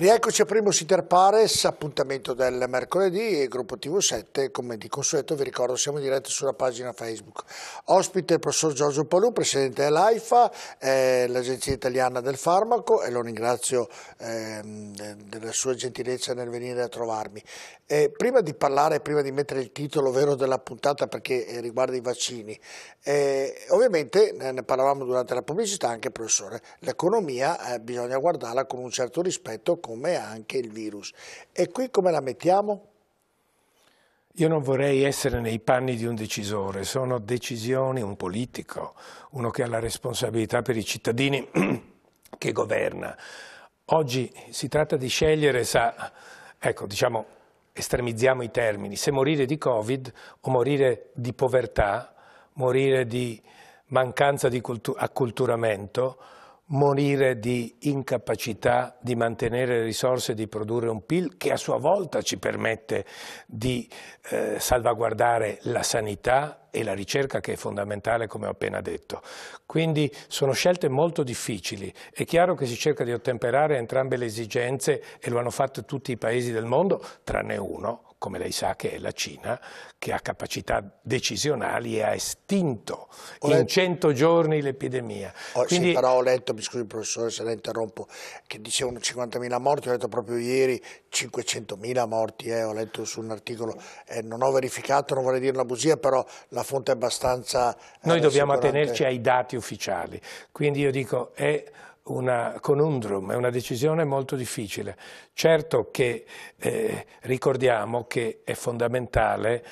Rieccoci a Primus Inter Pares, appuntamento del mercoledì e Gruppo Tv7, come di consueto vi ricordo siamo in diretta sulla pagina Facebook. Ospite il professor Giorgio Palù, presidente dell'AIFA, l'Agenzia Italiana del Farmaco, e lo ringrazio della sua gentilezza nel venire a trovarmi. Prima di parlare, prima di mettere il titolo vero della puntata, perché riguarda i vaccini, ovviamente ne parlavamo durante la pubblicità anche professore, l'economia bisogna guardarla con un certo rispetto, come anche il virus. E qui come la mettiamo? Io non vorrei essere nei panni di un decisore, sono decisioni, un politico, uno che ha la responsabilità per i cittadini che governa. Oggi si tratta di scegliere, ecco, diciamo, estremizziamo i termini, se morire di Covid o morire di povertà, morire di mancanza di acculturamento, morire di incapacità di mantenere le risorse e di produrre un PIL che a sua volta ci permette di salvaguardare la sanità e la ricerca, che è fondamentale come ho appena detto. Quindi sono scelte molto difficili, è chiaro che si cerca di ottemperare entrambe le esigenze e lo hanno fatto tutti i paesi del mondo, tranne uno, come lei sa, che è la Cina, che ha capacità decisionali e ha estinto in 100 giorni l'epidemia. Quindi... Sì, però ho letto, mi scusi professore se la interrompo, che dicevano 50.000 morti, ho letto proprio ieri 500.000 morti, ho letto su un articolo, non ho verificato, non vorrei dire una bugia, però la fonte è abbastanza... Noi dobbiamo attenerci ai dati ufficiali, quindi io dico è... una conundrum, è una decisione molto difficile. Certo che ricordiamo che è fondamentale,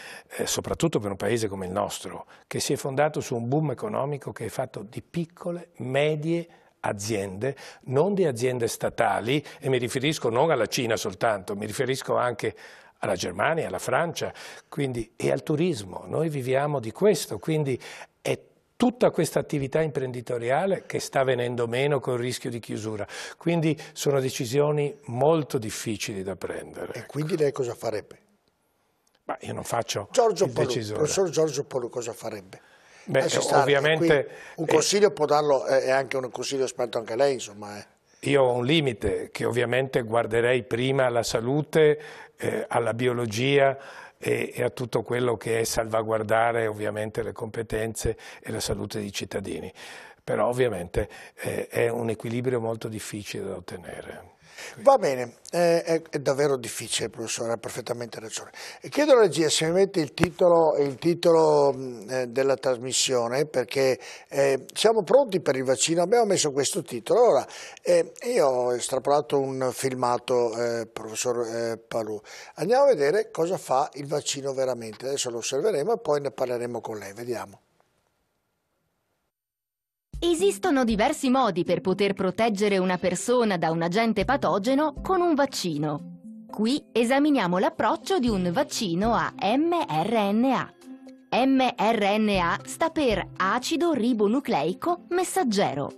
soprattutto per un paese come il nostro, che si è fondato su un boom economico che è fatto di piccole, medie aziende, non di aziende statali, e mi riferisco non alla Cina soltanto, mi riferisco anche alla Germania, alla Francia, quindi, e al turismo. Noi viviamo di questo, quindi è tutta questa attività imprenditoriale che sta venendo meno con il rischio di chiusura. Quindi sono decisioni molto difficili da prendere. E quindi lei cosa farebbe? Ma io non faccio il decisore. Professor Giorgio Palù cosa farebbe? Beh, ovviamente... Un consiglio può darlo, è anche un consiglio esperto anche lei, insomma. Io ho un limite, che ovviamente guarderei prima alla salute, alla biologia, e a tutto quello che è salvaguardare ovviamente le competenze e la salute dei cittadini, però ovviamente è un equilibrio molto difficile da ottenere. Quindi. Va bene, è davvero difficile professore, ha perfettamente ragione. Chiedo alla regia se mi mette il titolo della trasmissione, perché siamo pronti per il vaccino, abbiamo messo questo titolo. Allora, io ho estrapolato un filmato, professor Palù, andiamo a vedere cosa fa il vaccino veramente, adesso lo osserveremo e poi ne parleremo con lei, vediamo. Esistono diversi modi per poter proteggere una persona da un agente patogeno con un vaccino. Qui esaminiamo l'approccio di un vaccino a mRNA. mRNA sta per acido ribonucleico messaggero.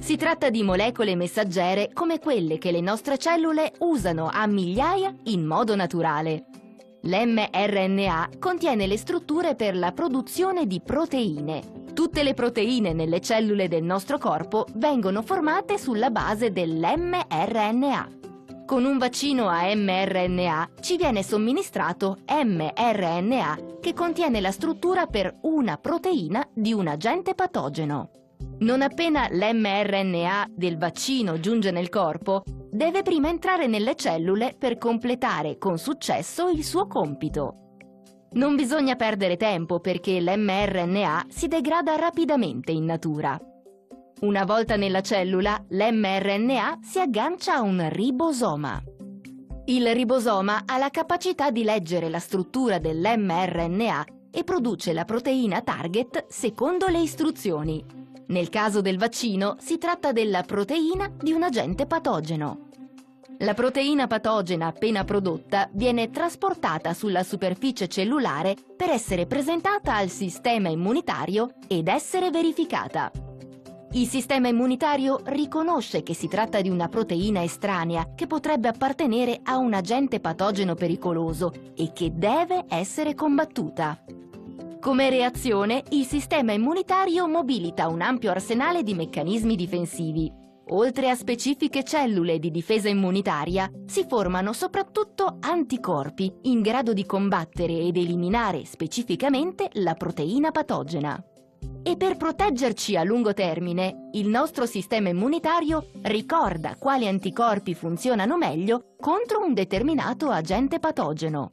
Si tratta di molecole messaggere come quelle che le nostre cellule usano a migliaia in modo naturale. L'mRNA contiene le strutture per la produzione di proteine. Tutte le proteine nelle cellule del nostro corpo vengono formate sulla base dell'mRNA. Con un vaccino a mRNA ci viene somministrato mRNA che contiene la struttura per una proteina di un agente patogeno. Non appena l'mRNA del vaccino giunge nel corpo, deve prima entrare nelle cellule per completare con successo il suo compito. Non bisogna perdere tempo perché l'mRNA si degrada rapidamente in natura. Una volta nella cellula, l'mRNA si aggancia a un ribosoma. Il ribosoma ha la capacità di leggere la struttura dell'mRNA e produce la proteina target secondo le istruzioni. Nel caso del vaccino si tratta della proteina di un agente patogeno. La proteina patogena appena prodotta viene trasportata sulla superficie cellulare per essere presentata al sistema immunitario ed essere verificata. Il sistema immunitario riconosce che si tratta di una proteina estranea che potrebbe appartenere a un agente patogeno pericoloso e che deve essere combattuta. Come reazione, il sistema immunitario mobilita un ampio arsenale di meccanismi difensivi. Oltre a specifiche cellule di difesa immunitaria, si formano soprattutto anticorpi in grado di combattere ed eliminare specificamente la proteina patogena. E per proteggerci a lungo termine, il nostro sistema immunitario ricorda quali anticorpi funzionano meglio contro un determinato agente patogeno.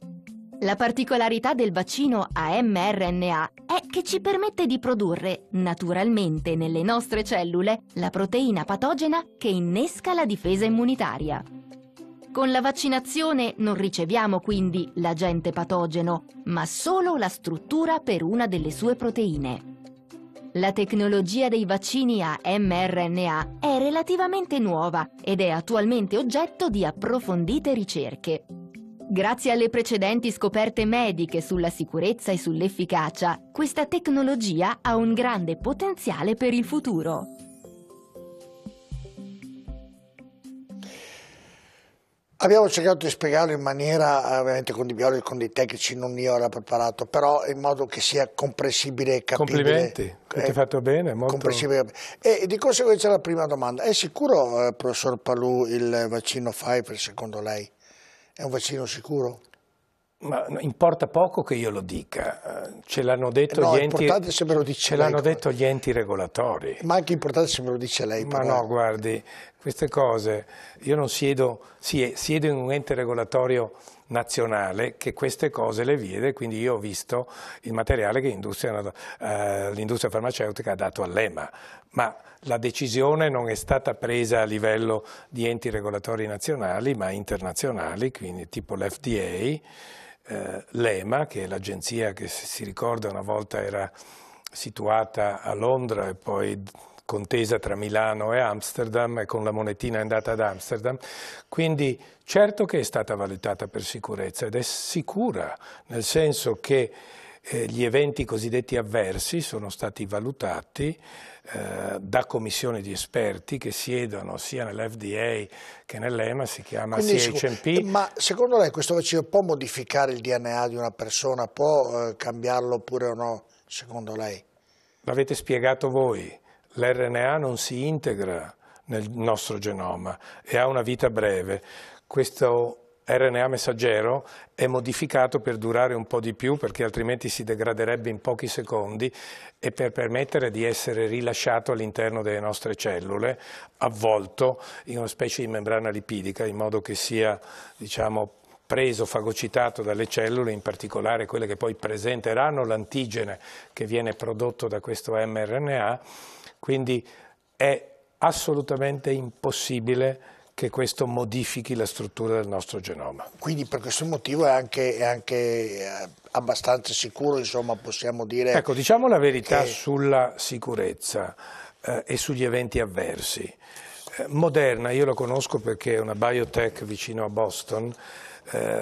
La particolarità del vaccino a mRNA è che ci permette di produrre naturalmente nelle nostre cellule la proteina patogena che innesca la difesa immunitaria. Con la vaccinazione non riceviamo quindi l'agente patogeno, ma solo la struttura per una delle sue proteine. La tecnologia dei vaccini a mRNA è relativamente nuova ed è attualmente oggetto di approfondite ricerche. Grazie alle precedenti scoperte mediche sulla sicurezza e sull'efficacia, questa tecnologia ha un grande potenziale per il futuro. Abbiamo cercato di spiegarlo in maniera, ovviamente con dei biologi, con dei tecnici, non io l'ho preparato, però in modo che sia comprensibile e capibile. Complimenti, avete fatto bene, molto comprensibile. E di conseguenza la prima domanda, è sicuro, professor Palù, il vaccino Pfizer secondo lei? È un vaccino sicuro? Ma importa poco che io lo dica, ce l'hanno detto, no, detto gli enti regolatori. Ma anche importante se me lo dice lei. Ma no, guardi, queste cose, io non siedo in un ente regolatorio nazionale che queste cose le vede, quindi io ho visto il materiale che l'industria farmaceutica ha dato all'EMA, ma la decisione non è stata presa a livello di enti regolatori nazionali ma internazionali, quindi tipo l'FDA, l'EMA, che è l'agenzia che, se si ricorda, una volta era situata a Londra e poi contesa tra Milano e Amsterdam, e con la monetina è andata ad Amsterdam. Quindi certo che è stata valutata per sicurezza ed è sicura, nel senso che gli eventi cosiddetti avversi sono stati valutati da commissioni di esperti che siedono sia nell'FDA che nell'EMA, si chiama CHMP. Ma secondo lei questo vaccino può modificare il DNA di una persona, può cambiarlo oppure o no, secondo lei? L'avete spiegato voi. L'RNA non si integra nel nostro genoma e ha una vita breve. Questo RNA messaggero è modificato per durare un po' di più, perché altrimenti si degraderebbe in pochi secondi, e per permettere di essere rilasciato all'interno delle nostre cellule, avvolto in una specie di membrana lipidica, in modo che sia, diciamo, preso, fagocitato dalle cellule, in particolare quelle che poi presenteranno l'antigene che viene prodotto da questo mRNA. Quindi è assolutamente impossibile che questo modifichi la struttura del nostro genoma. Quindi per questo motivo è anche abbastanza sicuro, insomma, possiamo dire... Ecco, diciamo la verità sulla sicurezza e sugli eventi avversi. Moderna, io lo conosco perché è una biotech vicino a Boston,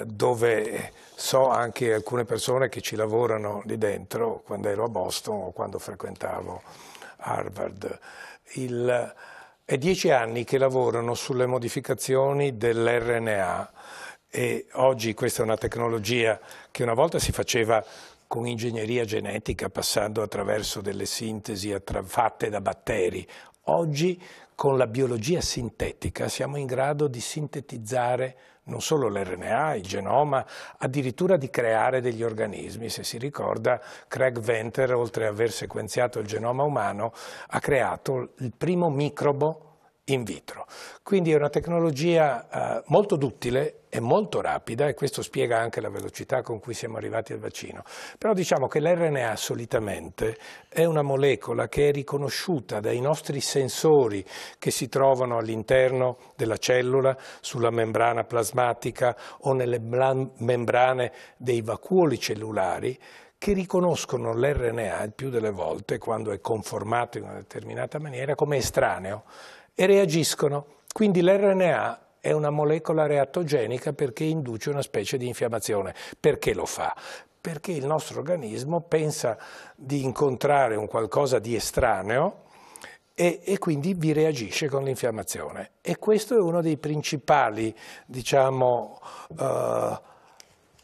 dove so anche alcune persone che ci lavorano lì dentro, quando ero a Boston o quando frequentavo Harvard. È 10 anni che lavorano sulle modificazioni dell'RNA, e oggi questa è una tecnologia che una volta si faceva con ingegneria genetica, passando attraverso delle sintesi fatte da batteri. Oggi con la biologia sintetica siamo in grado di sintetizzare non solo l'RNA, il genoma, addirittura di creare degli organismi. Se si ricorda, Craig Venter, oltre ad aver sequenziato il genoma umano, ha creato il primo microbo in vitro. Quindi è una tecnologia molto duttile e molto rapida, e questo spiega anche la velocità con cui siamo arrivati al vaccino. Però diciamo che l'RNA solitamente è una molecola che è riconosciuta dai nostri sensori che si trovano all'interno della cellula, sulla membrana plasmatica o nelle membrane dei vacuoli cellulari, che riconoscono l'RNA il più delle volte, quando è conformato in una determinata maniera, come estraneo, e reagiscono. Quindi l'RNA è una molecola reattogenica perché induce una specie di infiammazione. Perché lo fa? Perché il nostro organismo pensa di incontrare un qualcosa di estraneo e quindi vi reagisce con l'infiammazione. E questo è uno dei principali, diciamo,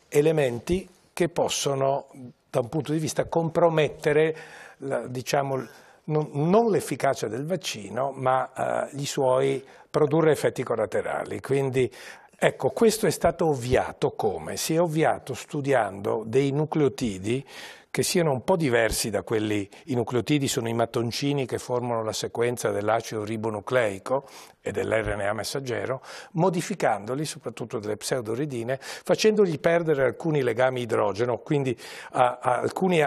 elementi che possono, da un punto di vista, compromettere, diciamo, non l'efficacia del vaccino, ma i suoi produrre effetti collaterali. Quindi, ecco, questo è stato ovviato come? Si è ovviato studiando dei nucleotidi che siano un po' diversi da quelli, i nucleotidi sono i mattoncini che formano la sequenza dell'acido ribonucleico e dell'RNA messaggero, modificandoli, soprattutto delle pseudoridine, facendogli perdere alcuni legami idrogeno, quindi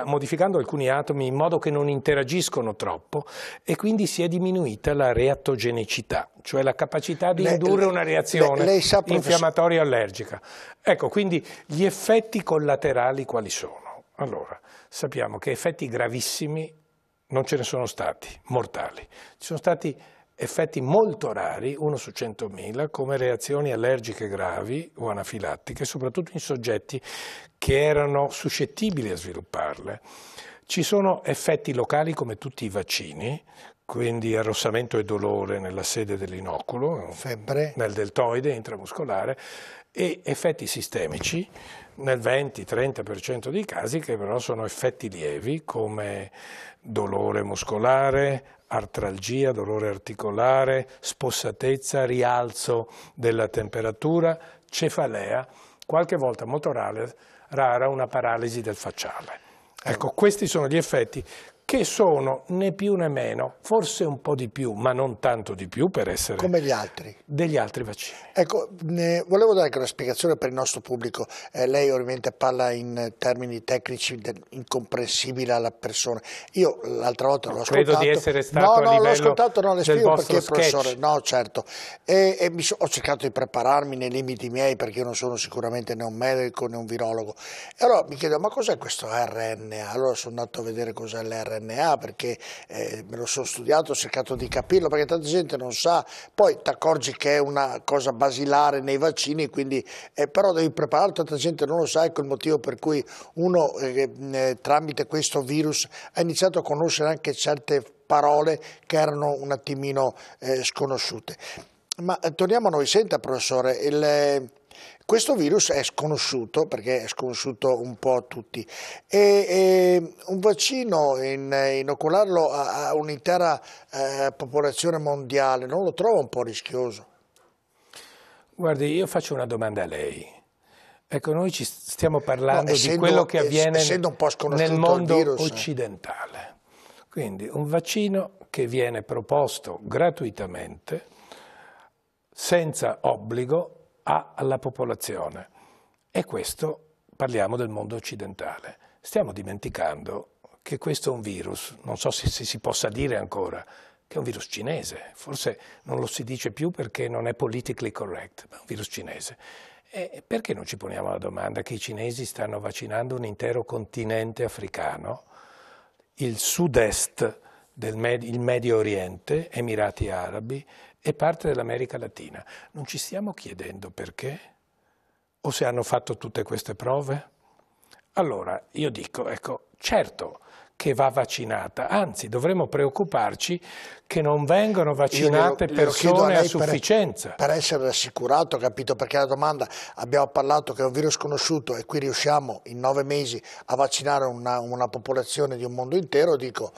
modificando alcuni atomi in modo che non interagiscono troppo, e quindi si è diminuita la reattogenicità, cioè la capacità di indurre una reazione infiammatoria allergica. Ecco, quindi gli effetti collaterali quali sono? Allora, sappiamo che effetti gravissimi non ce ne sono stati, mortali. Ci sono stati effetti molto rari, uno su 100.000, come reazioni allergiche gravi o anafilattiche, soprattutto in soggetti che erano suscettibili a svilupparle. Ci sono effetti locali come tutti i vaccini, quindi arrossamento e dolore nella sede dell'inoculo, febbre nel deltoide intramuscolare, e effetti sistemici nel 20-30% dei casi, che però sono effetti lievi come dolore muscolare, artralgia, dolore articolare, spossatezza, rialzo della temperatura, cefalea, qualche volta molto rara una paralisi del facciale. Ecco, questi sono gli effetti che sono né più né meno, forse un po' di più, ma non tanto di più per essere come gli altri degli altri vaccini. Ecco, volevo dare anche una spiegazione per il nostro pubblico. Lei ovviamente parla in termini tecnici incomprensibili alla persona. Io l'altra volta l'ho ascoltato. Credo di essere stato a livello, l'ho ascoltato, non le spiego perché, professore. No, certo. Ho cercato di prepararmi nei limiti miei, perché io non sono sicuramente né un medico né un virologo. E allora mi chiedo, ma cos'è questo RNA? Allora sono andato a vedere cos'è l'RNA, perché me lo sono studiato, ho cercato di capirlo, perché tanta gente non sa. Poi ti accorgi che è una cosa basilare nei vaccini, quindi, però devi prepararlo, tanta gente non lo sa. Ecco il motivo per cui uno tramite questo virus ha iniziato a conoscere anche certe parole che erano un attimino sconosciute. Ma torniamo a noi. Senta, professore, questo virus è sconosciuto, perché è sconosciuto un po' a tutti, e un vaccino, inocularlo a un'intera popolazione mondiale, non lo trovo un po' rischioso? Guardi, io faccio una domanda a lei. Ecco, noi ci stiamo parlando di quello che avviene nel mondo occidentale. Quindi un vaccino che viene proposto gratuitamente, senza obbligo, alla popolazione, e questo parliamo del mondo occidentale. Stiamo dimenticando che questo è un virus, non so se si possa dire ancora, che è un virus cinese, forse non lo si dice più perché non è politically correct, ma è un virus cinese. E perché non ci poniamo la domanda che i cinesi stanno vaccinando un intero continente africano, il sud-est, il Medio Oriente, Emirati Arabi, e parte dell'America Latina? Non ci stiamo chiedendo perché? O se hanno fatto tutte queste prove? Allora, io dico, ecco, certo che va vaccinata, anzi dovremmo preoccuparci che non vengano vaccinate persone a sufficienza. Per essere rassicurato, capito, perché la domanda, abbiamo parlato che è un virus sconosciuto e qui riusciamo in 9 mesi a vaccinare una popolazione di un mondo intero, dico,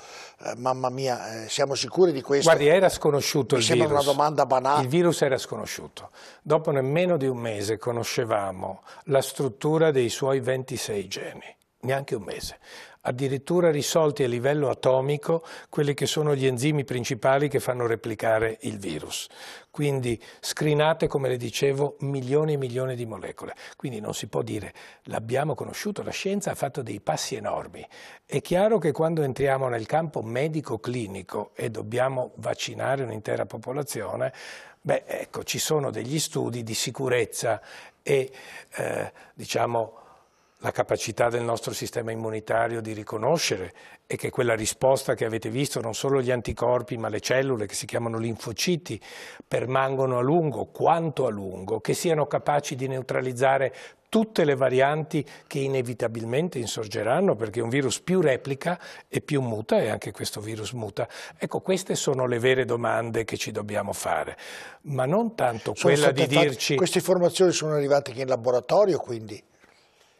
mamma mia, siamo sicuri di questo? Guardi, era sconosciuto il virus. Mi sembra una domanda banale. Il virus era sconosciuto. Dopo nemmeno di un mese conoscevamo la struttura dei suoi 26 geni, neanche un mese. Addirittura risolti a livello atomico quelli che sono gli enzimi principali che fanno replicare il virus. Quindi screenate, come le dicevo, milioni e milioni di molecole. Quindi non si può dire l'abbiamo conosciuto, la scienza ha fatto dei passi enormi. È chiaro che quando entriamo nel campo medico-clinico e dobbiamo vaccinare un'intera popolazione, beh, ecco, ci sono degli studi di sicurezza e, diciamo, la capacità del nostro sistema immunitario di riconoscere, e che quella risposta che avete visto, non solo gli anticorpi ma le cellule che si chiamano linfociti, permangono a lungo, quanto a lungo, che siano capaci di neutralizzare tutte le varianti che inevitabilmente insorgeranno, perché un virus più replica e più muta, e anche questo virus muta. Ecco, queste sono le vere domande che ci dobbiamo fare, ma non tanto quella di dirci... Queste informazioni sono arrivate anche in laboratorio, quindi...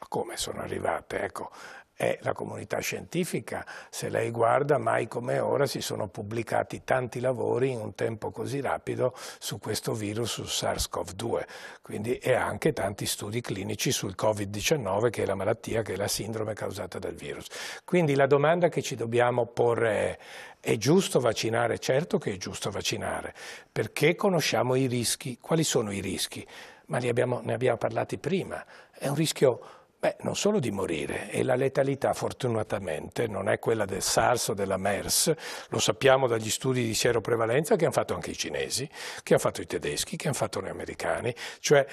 Come sono arrivate? Ecco, è la comunità scientifica. Se lei guarda, mai come ora si sono pubblicati tanti lavori in un tempo così rapido su questo virus, su SARS-CoV-2, quindi, e anche tanti studi clinici sul Covid-19, che è la malattia, che è la sindrome causata dal virus. Quindi la domanda che ci dobbiamo porre è giusto vaccinare? Certo che è giusto vaccinare, perché conosciamo i rischi. Quali sono i rischi? Ma ne abbiamo parlati prima. È un rischio, beh, non solo di morire, e la letalità fortunatamente non è quella del SARS o della MERS, lo sappiamo dagli studi di sieroprevalenza che hanno fatto anche i cinesi, che hanno fatto i tedeschi, che hanno fatto gli americani, cioè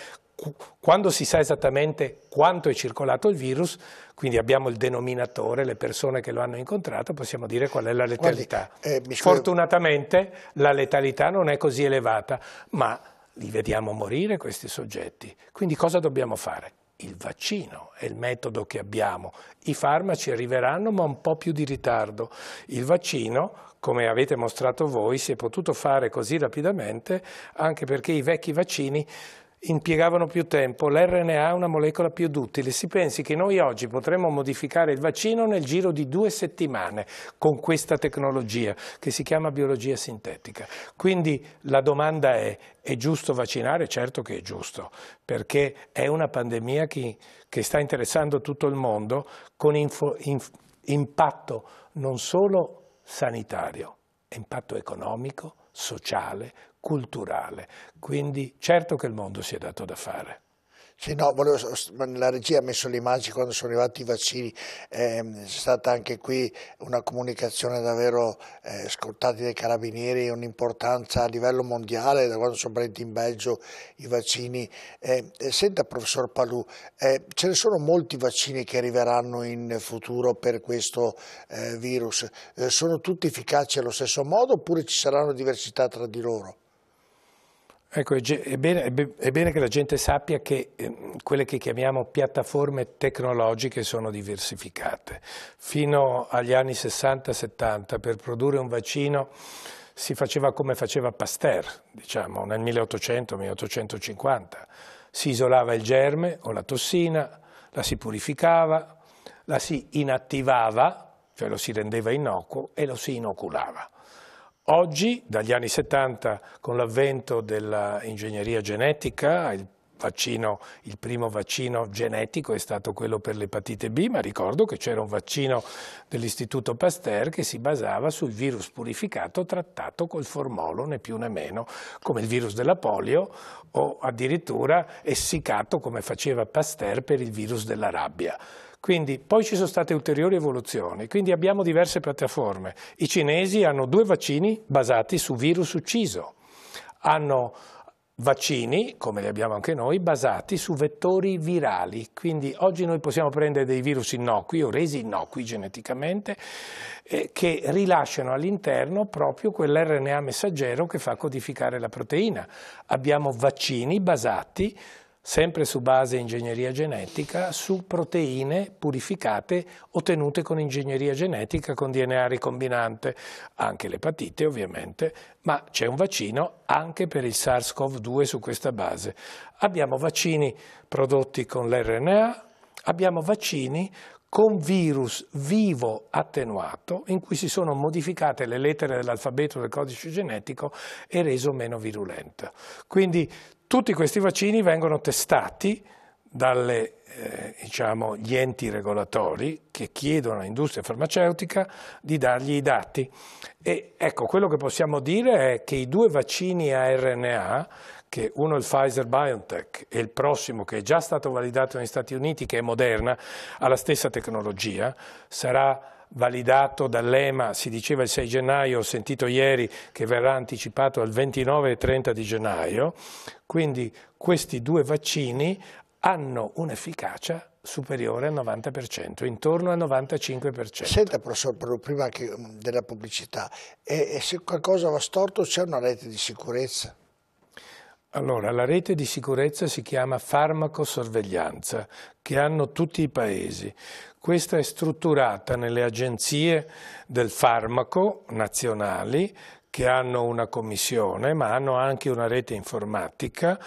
quando si sa esattamente quanto è circolato il virus, quindi abbiamo il denominatore, le persone che lo hanno incontrato, possiamo dire qual è la letalità. Guardi, fortunatamente la letalità non è così elevata, ma li vediamo morire questi soggetti, quindi cosa dobbiamo fare? Il vaccino è il metodo che abbiamo, i farmaci arriveranno ma un po' più di ritardo. Il vaccino, come avete mostrato voi, si è potuto fare così rapidamente anche perché i vecchi vaccini impiegavano più tempo, l'RNA è una molecola più duttile. Si pensi che noi oggi potremmo modificare il vaccino nel giro di 2 settimane con questa tecnologia che si chiama biologia sintetica. Quindi la domanda è giusto vaccinare? Certo che è giusto, perché è una pandemia che sta interessando tutto il mondo, con impatto non solo sanitario, impatto economico, sociale, culturale. Quindi certo che il mondo si è dato da fare. Sì, no, volevo, la regia ha messo le immagini quando sono arrivati i vaccini, c'è stata anche qui una comunicazione davvero scortata dai carabinieri, un'importanza a livello mondiale da quando sono presi in Belgio i vaccini. Senta professor Palù, ce ne sono molti vaccini che arriveranno in futuro per questo virus, sono tutti efficaci allo stesso modo oppure ci saranno diversità tra di loro? Ecco, è bene che la gente sappia che quelle che chiamiamo piattaforme tecnologiche sono diversificate. Fino agli anni 60-70 per produrre un vaccino si faceva come faceva Pasteur, diciamo, nel 1800-1850. Si isolava il germe o la tossina, la si purificava, la si inattivava, cioè lo si rendeva innocuo e lo si inoculava. Oggi, dagli anni 70, con l'avvento dell'ingegneria genetica, il primo vaccino genetico è stato quello per l'epatite B, ma ricordo che c'era un vaccino dell'Istituto Pasteur che si basava sul virus purificato trattato col formolo, né più né meno, come il virus della polio o addirittura essiccato come faceva Pasteur per il virus della rabbia. Quindi poi ci sono state ulteriori evoluzioni, quindi abbiamo diverse piattaforme. I cinesi hanno 2 vaccini basati su virus ucciso, hanno vaccini, come li abbiamo anche noi, basati su vettori virali, quindi oggi noi possiamo prendere dei virus innocui o resi innocui geneticamente che rilasciano all'interno proprio quell'RNA messaggero che fa codificare la proteina. Abbiamo vaccini basati sempre su base ingegneria genetica, su proteine purificate ottenute con ingegneria genetica, con DNA ricombinante, anche l'epatite ovviamente, ma c'è un vaccino anche per il SARS-CoV-2 su questa base. Abbiamo vaccini prodotti con l'RNA, abbiamo vaccini con virus vivo attenuato, in cui si sono modificate le lettere dell'alfabeto del codice genetico e reso meno virulento. Quindi tutti questi vaccini vengono testati dagli enti regolatori che chiedono all'industria farmaceutica di dargli i dati. E ecco, quello che possiamo dire è che i 2 vaccini a RNA, che uno è il Pfizer-BioNTech e il prossimo che è già stato validato negli Stati Uniti, che è Moderna, ha la stessa tecnologia, sarà validato dall'EMA, si diceva il 6 gennaio, ho sentito ieri che verrà anticipato al 29 e 30 di gennaio, quindi questi 2 vaccini hanno un'efficacia superiore al 90%, intorno al 95%. Senta professor Palù, prima della pubblicità, e se qualcosa va storto c'è una rete di sicurezza? Allora, la rete di sicurezza si chiama farmacosorveglianza, che hanno tutti i paesi. Questa è strutturata nelle agenzie del farmaco nazionali, che hanno una commissione, ma hanno anche una rete informatica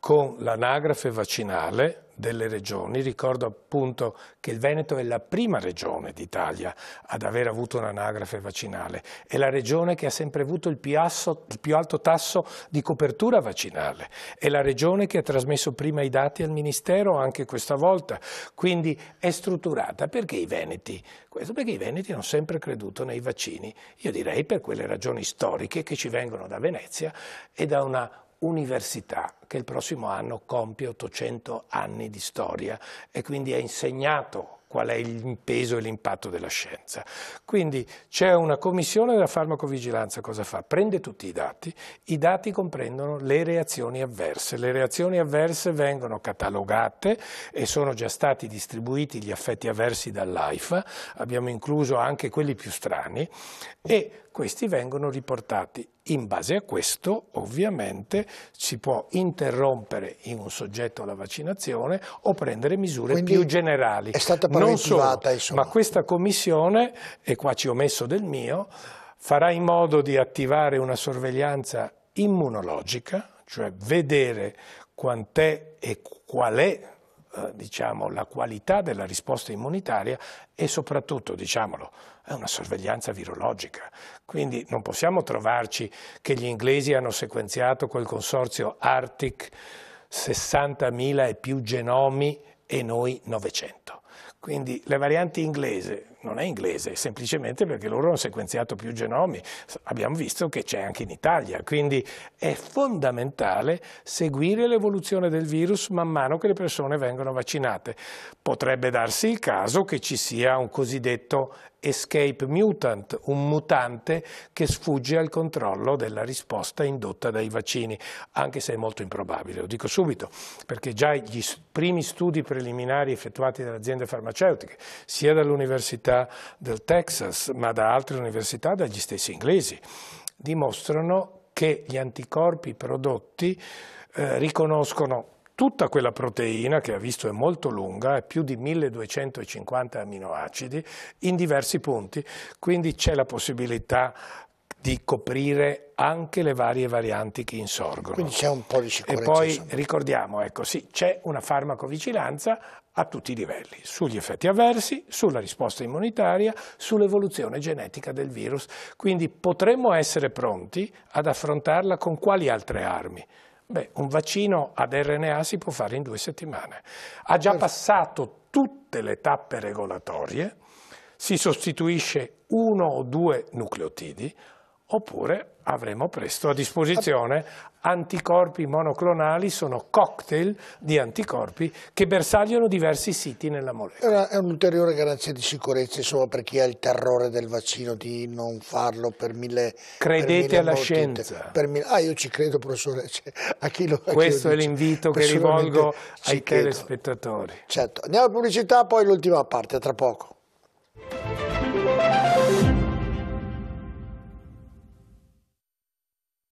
con l'anagrafe vaccinale delle regioni. Ricordo appunto che il Veneto è la prima regione d'Italia ad aver avuto un'anagrafe vaccinale, è la regione che ha sempre avuto il più alto tasso di copertura vaccinale, è la regione che ha trasmesso prima i dati al Ministero anche questa volta, quindi è strutturata. Perché i Veneti? Questo perché i Veneti hanno sempre creduto nei vaccini, io direi per quelle ragioni storiche che ci vengono da Venezia e da una università che il prossimo anno compie 800 anni di storia e quindi ha insegnato qual è il peso e l'impatto della scienza. Quindi c'è una commissione della farmacovigilanza, cosa fa? Prende tutti i dati comprendono le reazioni avverse. Le reazioni avverse vengono catalogate e sono già stati distribuiti gli effetti avversi dall'AIFA, abbiamo incluso anche quelli più strani e questi vengono riportati. In base a questo ovviamente si può interrompere in un soggetto la vaccinazione o prendere misure più generali. È stata preventivata, insomma. Ma questa commissione, e qua ci ho messo del mio, farà in modo di attivare una sorveglianza immunologica, cioè vedere quant'è e qual è diciamo, la qualità della risposta immunitaria e soprattutto, diciamolo, è una sorveglianza virologica. Quindi non possiamo trovarci che gli inglesi hanno sequenziato col consorzio Arctic 60.000 e più genomi e noi 900. Quindi la variante inglese non è inglese, semplicemente perché loro hanno sequenziato più genomi. Abbiamo visto che c'è anche in Italia, quindi è fondamentale seguire l'evoluzione del virus man mano che le persone vengono vaccinate. Potrebbe darsi il caso che ci sia un cosiddetto escape mutant, un mutante che sfugge al controllo della risposta indotta dai vaccini, anche se è molto improbabile, lo dico subito, perché già gli primi studi preliminari effettuati dalle aziende farmaceutiche, sia dall'Università del Texas, ma da altre università, dagli stessi inglesi, dimostrano che gli anticorpi prodotti riconoscono tutta quella proteina, che ha visto è molto lunga, è più di 1250 aminoacidi, in diversi punti, quindi c'è la possibilità di coprire anche le varie varianti che insorgono. Quindi c'è un po' di sicurezza. E poi ricordiamo, ecco sì, c'è una farmacovigilanza a tutti i livelli, sugli effetti avversi, sulla risposta immunitaria, sull'evoluzione genetica del virus. Quindi potremmo essere pronti ad affrontarla con quali altre armi? Beh, un vaccino ad RNA si può fare in 2 settimane. Ha già passato tutte le tappe regolatorie, si sostituisce 1 o 2 nucleotidi, oppure avremo presto a disposizione anticorpi monoclonali, sono cocktail di anticorpi che bersagliano diversi siti nella molecola. È un'ulteriore garanzia di sicurezza, insomma, per chi ha il terrore del vaccino di non farlo per mille. Credete alla scienza. Io ci credo, professore. Cioè, questo è l'invito che rivolgo ai telespettatori. Certo. Andiamo a pubblicità, poi l'ultima parte, tra poco.